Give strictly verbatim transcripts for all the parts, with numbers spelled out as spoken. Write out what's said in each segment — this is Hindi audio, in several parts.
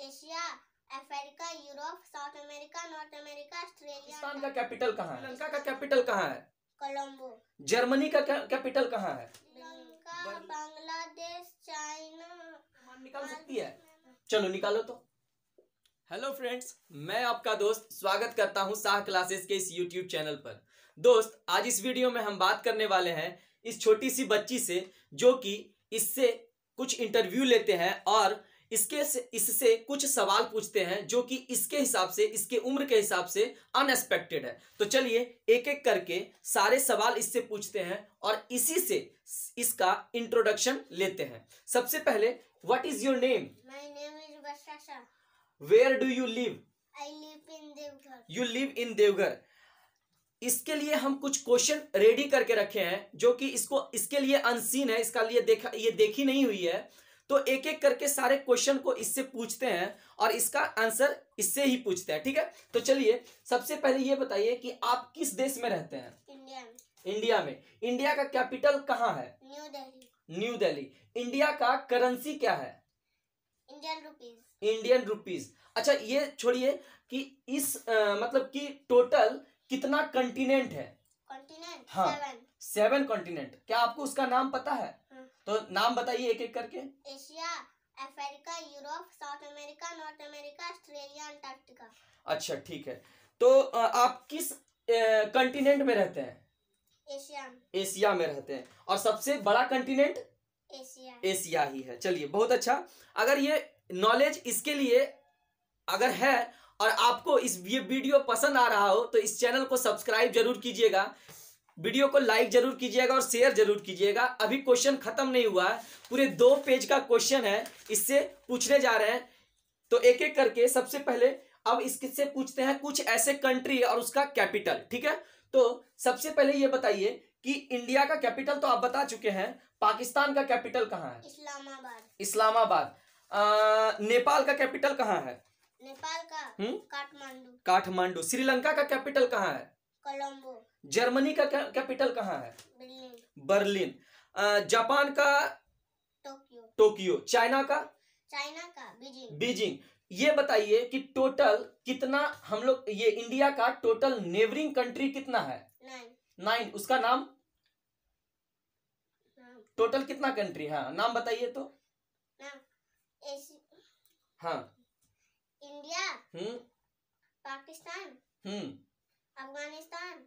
Asia, Africa, Europe, South America, North America, Australia. Pakistan का कैपिटल कहाँ है? श्रीलंका का कैपिटल कहाँ है? कोलंबो। जर्मनी का कैपिटल कहाँ है? श्रीलंका, बांग्लादेश, चाइना। निकाल सकती है? चलो निकालो तो। हेलो फ्रेंड्स, मैं आपका दोस्त स्वागत करता हूँ शाह क्लासेस के इस यूट्यूब चैनल पर। दोस्त, आज इस वीडियो में हम बात करने वाले हैं इस छोटी सी बच्ची से जो कि इससे कुछ इंटरव्यू लेते हैं और इसके इससे कुछ सवाल पूछते हैं जो कि इसके हिसाब से, इसके उम्र के हिसाब से अनएक्सपेक्टेड है। तो चलिए एक एक करके सारे सवाल इससे पूछते हैं और इसी से इसका इंट्रोडक्शन लेते हैं। सबसे पहले, what is your name? My name is Varsha. Where do you live? I live in Deoghar. You live in Deoghar. इसके लिए हम कुछ क्वेश्चन रेडी करके रखे हैं जो कि इसको इसके लिए अनसीन है, इसका लिए देखा ये देखी नहीं हुई है। तो एक एक करके सारे क्वेश्चन को इससे पूछते हैं और इसका आंसर इससे ही पूछते हैं, ठीक है? तो चलिए सबसे पहले ये बताइए कि आप किस देश में रहते हैं? इंडिया में। इंडिया में। इंडिया का कैपिटल कहाँ है? New Delhi. New Delhi. India का करेंसी क्या है? Indian rupees. Indian rupees. अच्छा ये छोड़िए कि इस आ, मतलब कि टोटल कितना कंटिनेंट है? कॉन्टिनेंट? हाँ, सेवन। Seven continent. क्या आपको उसका नाम पता है? तो नाम बताइए एक एक करके। Asia, Africa, Europe, South America, North America, Australia, Antarctica. अच्छा ठीक है। तो आप किस कंटिनेंट में रहते हैं? एशिया। एशिया में रहते हैं और सबसे बड़ा कंटिनेंट एशिया एशिया ही है। चलिए बहुत अच्छा। अगर ये नॉलेज इसके लिए अगर है और आपको इस ये वीडियो पसंद आ रहा हो तो इस चैनल को सब्सक्राइब जरूर कीजिएगा, वीडियो को लाइक जरूर कीजिएगा और शेयर जरूर कीजिएगा। अभी क्वेश्चन खत्म नहीं हुआ है, पूरे दो पेज का क्वेश्चन है, इससे पूछने जा रहे हैं। तो एक एक करके सबसे पहले अब इससे पूछते हैं कुछ ऐसे कंट्री और उसका कैपिटल, ठीक है? तो सबसे पहले ये बताइए कि इंडिया का कैपिटल तो आप बता चुके हैं, पाकिस्तान का कैपिटल कहाँ है? इस्लामाबाद। इस्लामाबाद। नेपाल का कैपिटल कहाँ है? नेपाल का काठमांडू। काठमांडू। श्रीलंका का कैपिटल कहाँ है? कोलंबो। जर्मनी का कैपिटल कहाँ है? बर्लिन। बर्लिन। जापान का? टोक्यो। टोक्यो। चाइना का? चाइना का बीजिंग। बीजिंग। ये बताइए कि टोटल कितना हम लोग ये इंडिया का टोटल नेबरिंग कंट्री कितना है? नाइन। नाइन। उसका नाम? टोटल कितना कंट्री? हाँ नाम बताइए तो। हाँ, India, hmm, Pakistan, hmm, Afghanistan,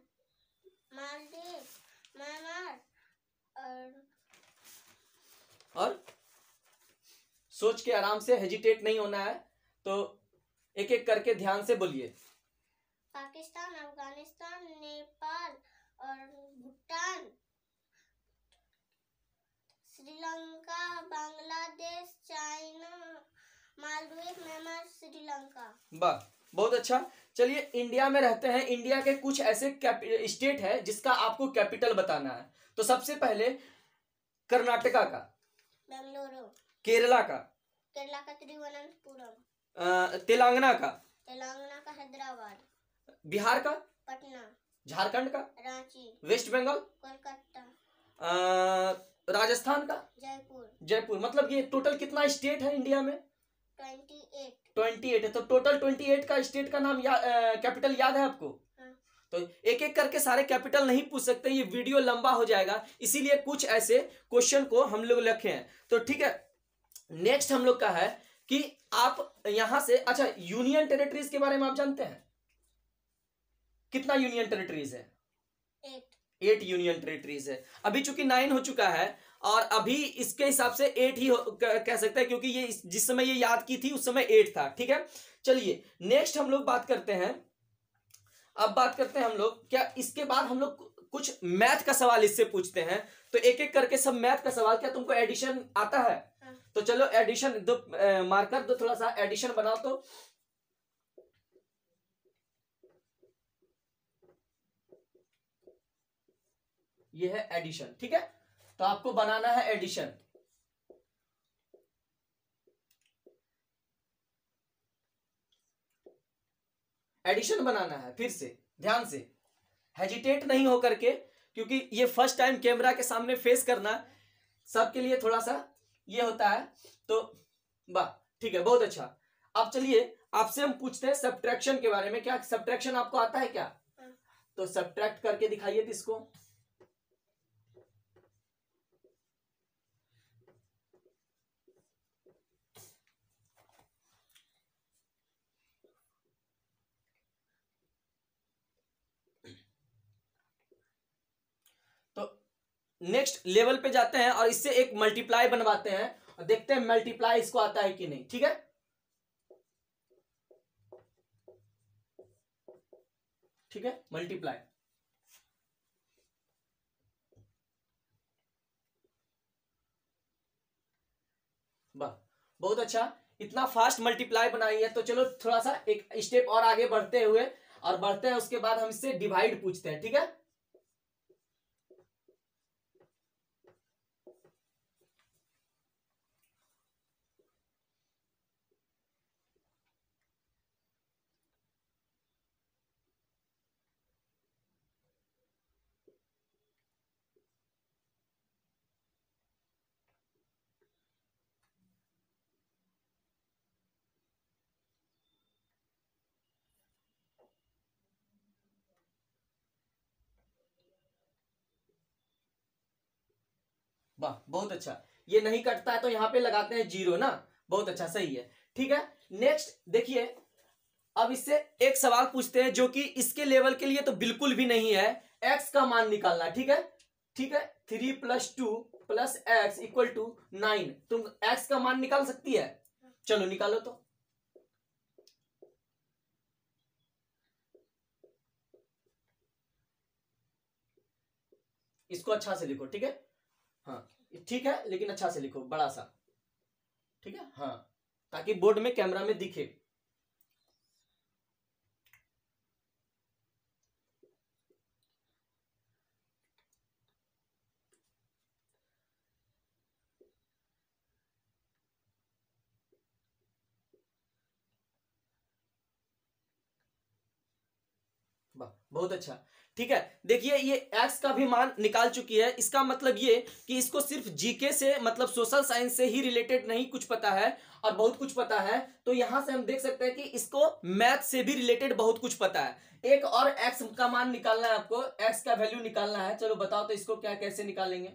Maldives, Myanmar और और सोच के आराम से, हेजिटेट नहीं होना है, तो एक एक करके ध्यान से बोलिए। पाकिस्तान, अफगानिस्तान, नेपाल और भूटान, श्रीलंका, बांग्लादेश, चाइना, मालदीव, म्यांमार, श्रीलंका। वाह बहुत अच्छा। चलिए इंडिया में रहते हैं, इंडिया के कुछ ऐसे स्टेट है जिसका आपको कैपिटल बताना है। तो सबसे पहले कर्नाटका का? बेंगलुरु। केरला का? केरला का तिरुवनंतपुरम। तेलंगाना का? तेलंगाना का हैदराबाद। बिहार का? पटना। झारखंड का? रांची। वेस्ट बंगाल? कोलकाता। राजस्थान का? जयपुर। जयपुर। मतलब ये टोटल कितना स्टेट है इंडिया में? Twenty eight. अट्ठाईस है। तो टोटल अट्ठाईस का स्टेट का नाम या कैपिटल याद है आपको? हाँ। तो एक एक करके सारे कैपिटल नहीं पूछ सकते, ये वीडियो लंबा हो जाएगा, इसीलिए कुछ ऐसे क्वेश्चन को हम लोग रखे हैं। तो ठीक है, नेक्स्ट हम लोग का है कि आप यहां से, अच्छा यूनियन टेरिटरीज के बारे में आप जानते हैं? कितना यूनियन टेरिटरीज है? एट। एट यूनियन टेरिटरीज है। अभी चूंकि नाइन हो चुका है और अभी इसके हिसाब से एट ही कह सकते हैं क्योंकि ये जिस समय ये याद की थी उस समय एट था, ठीक है? चलिए नेक्स्ट हम लोग बात करते हैं, अब बात करते हैं हम लोग, क्या इसके बाद हम लोग कुछ मैथ का सवाल इससे पूछते हैं। तो एक एक करके सब मैथ का सवाल। क्या तुमको एडिशन आता है? हाँ। तो चलो एडिशन दो, मार्कर दो, थोड़ा सा एडिशन बनाओ तो। यह है एडिशन, ठीक है? तो आपको बनाना है एडिशन। एडिशन बनाना है फिर से ध्यान से, हेजिटेट नहीं हो करके, क्योंकि ये फर्स्ट टाइम कैमरा के सामने फेस करना सबके लिए थोड़ा सा ये होता है। तो वाह ठीक है, बहुत अच्छा। अब चलिए आपसे हम पूछते हैं सब्ट्रैक्शन के बारे में। क्या सब्ट्रैक्शन आपको आता है क्या? तो सब्ट्रैक्ट करके दिखाइए इसको। तो नेक्स्ट लेवल पे जाते हैं और इससे एक मल्टीप्लाई बनवाते हैं और देखते हैं मल्टीप्लाई इसको आता है कि नहीं। ठीक है, ठीक है, मल्टीप्लाई। वाह, बहुत अच्छा, इतना फास्ट मल्टीप्लाई बनाई है। तो चलो थोड़ा सा एक स्टेप और आगे बढ़ते हुए और बढ़ते हैं, उसके बाद हम इससे डिवाइड पूछते हैं। ठीक है, वाह, बहुत अच्छा। ये नहीं कटता है तो यहाँ पे लगाते हैं जीरो ना, बहुत अच्छा, सही है। ठीक है, नेक्स्ट देखिए, अब इससे एक सवाल पूछते हैं जो कि इसके लेवल के लिए तो बिल्कुल भी नहीं है। एक्स का मान निकालना। ठीक है, ठीक है, three plus two plus x equal to nine. तुम एक्स का मान निकाल सकती है? चलो निकालो। तो इसको अच्छा से लिखो। ठीक है, हाँ ठीक है, लेकिन अच्छा से लिखो, बड़ा सा। ठीक है, हाँ, ताकि बोर्ड में, कैमरा में दिखे। बहुत अच्छा। ठीक है, देखिए ये x का भी मान निकाल चुकी है। इसका मतलब ये कि इसको सिर्फ जीके से, मतलब सोशल साइंस से ही रिलेटेड नहीं, कुछ पता है और बहुत कुछ पता है। तो यहां से हम देख सकते हैं कि इसको मैथ से भी रिलेटेड बहुत कुछ पता है। एक और x का मान निकालना है आपको, x का वैल्यू निकालना है। चलो बताओ तो इसको क्या, कैसे निकालेंगे?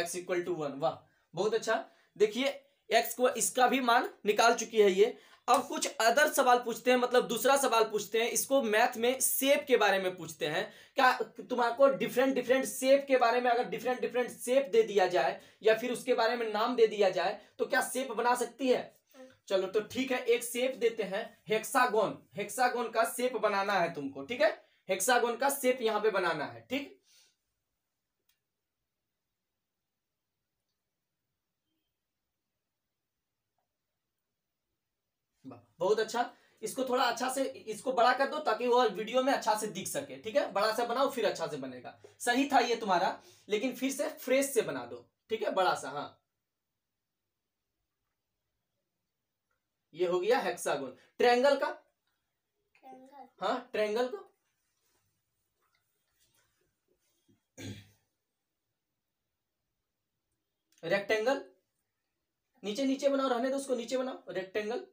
x equal to one. वाह, बहुत अच्छा। देखिए x को, इसका भी मान निकाल चुकी है ये। अब कुछ अदर सवाल पूछते हैं, मतलब दूसरा सवाल पूछते हैं। इसको मैथ में शेप के बारे में पूछते हैं। क्या तुम्हारे डिफरेंट डिफरेंट शेप के बारे में, अगर डिफरेंट डिफरेंट शेप दे दिया जाए या फिर उसके बारे में नाम दे दिया जाए तो क्या शेप बना सकती है? चलो तो ठीक है, एक शेप देते हैं, हेक्सागोन। हेक्सागोन का शेप बनाना है तुमको। ठीक है, हेक्सागोन का शेप यहाँ पे बनाना है। ठीक, बहुत अच्छा। इसको थोड़ा अच्छा से, इसको बड़ा कर दो ताकि वो वीडियो में अच्छा से दिख सके। ठीक है, बड़ा सा बनाओ फिर अच्छा से बनेगा। सही था ये तुम्हारा, लेकिन फिर से फ्रेश से बना दो। ठीक है, बड़ा सा, हाँ, ये हो गया हेक्सागोन। ट्रायंगल का, हाँ, ट्रायंगल का रेक्टेंगल। नीचे नीचे बनाओ, रहने दो उसको, नीचे बनाओ रेक्टेंगल।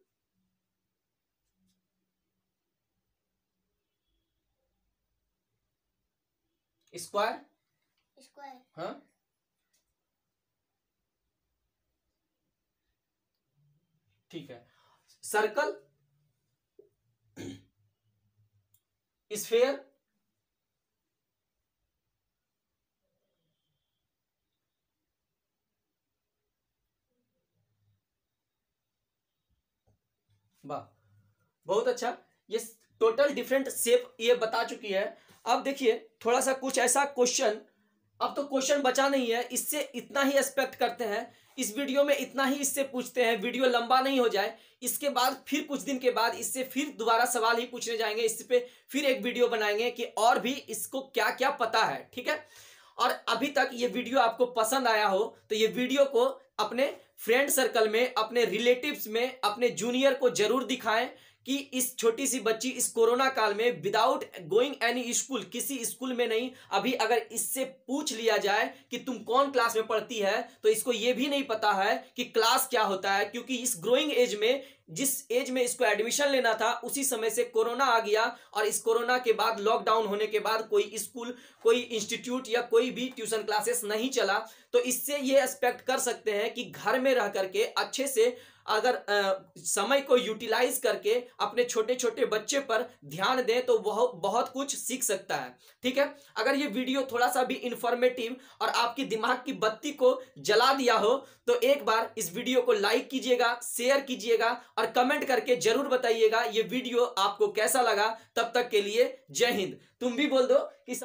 स्क्वायर, स्क्वायर, हाँ, ठीक है। सर्कल, स्फीयर, वाह, बहुत अच्छा। ये टोटल डिफरेंट शेप ये बता चुकी है। अब देखिए थोड़ा सा कुछ ऐसा क्वेश्चन अब तो क्वेश्चन बचा नहीं है, इससे इतना ही एक्सपेक्ट करते हैं, इस वीडियो में इतना ही इससे पूछते हैं, वीडियो लंबा नहीं हो जाए। इसके बाद फिर कुछ दिन के बाद इससे फिर दोबारा सवाल ही पूछने जाएंगे, इस पे फिर एक वीडियो बनाएंगे कि और भी इसको क्या क्या पता है, ठीक है। और अभी तक ये वीडियो आपको पसंद आया हो तो ये वीडियो को अपने फ्रेंड सर्कल में, अपने रिलेटिव्स में, अपने जूनियर को जरूर दिखाएं कि इस छोटी सी बच्ची इस कोरोना काल में विदाउट गोइंग एनी स्कूल, किसी स्कूल में नहीं, अभी अगर इससे पूछ लिया जाए कि तुम कौन क्लास में पढ़ती है तो इसको ये भी नहीं पता है कि क्लास क्या होता है, क्योंकि इस ग्रोइंग एज में, जिस एज में इसको एडमिशन लेना था उसी समय से कोरोना आ गया। और इस कोरोना के बाद, लॉकडाउन होने के बाद कोई स्कूल, कोई इंस्टीट्यूट या कोई भी ट्यूशन क्लासेस नहीं चला, तो इससे ये एक्सपेक्ट कर सकते हैं कि घर में रह करके अच्छे से अगर आ, समय को यूटिलाइज करके अपने छोटे छोटे बच्चे पर ध्यान दें तो वह बहुत कुछ सीख सकता है, ठीक है। अगर ये वीडियो थोड़ा सा भी इंफॉर्मेटिव और आपके दिमाग की बत्ती को जला दिया हो तो एक बार इस वीडियो को लाइक कीजिएगा, शेयर कीजिएगा और कमेंट करके जरूर बताइएगा ये वीडियो आपको कैसा लगा। तब तक के लिए जय हिंद। तुम भी बोल दो कि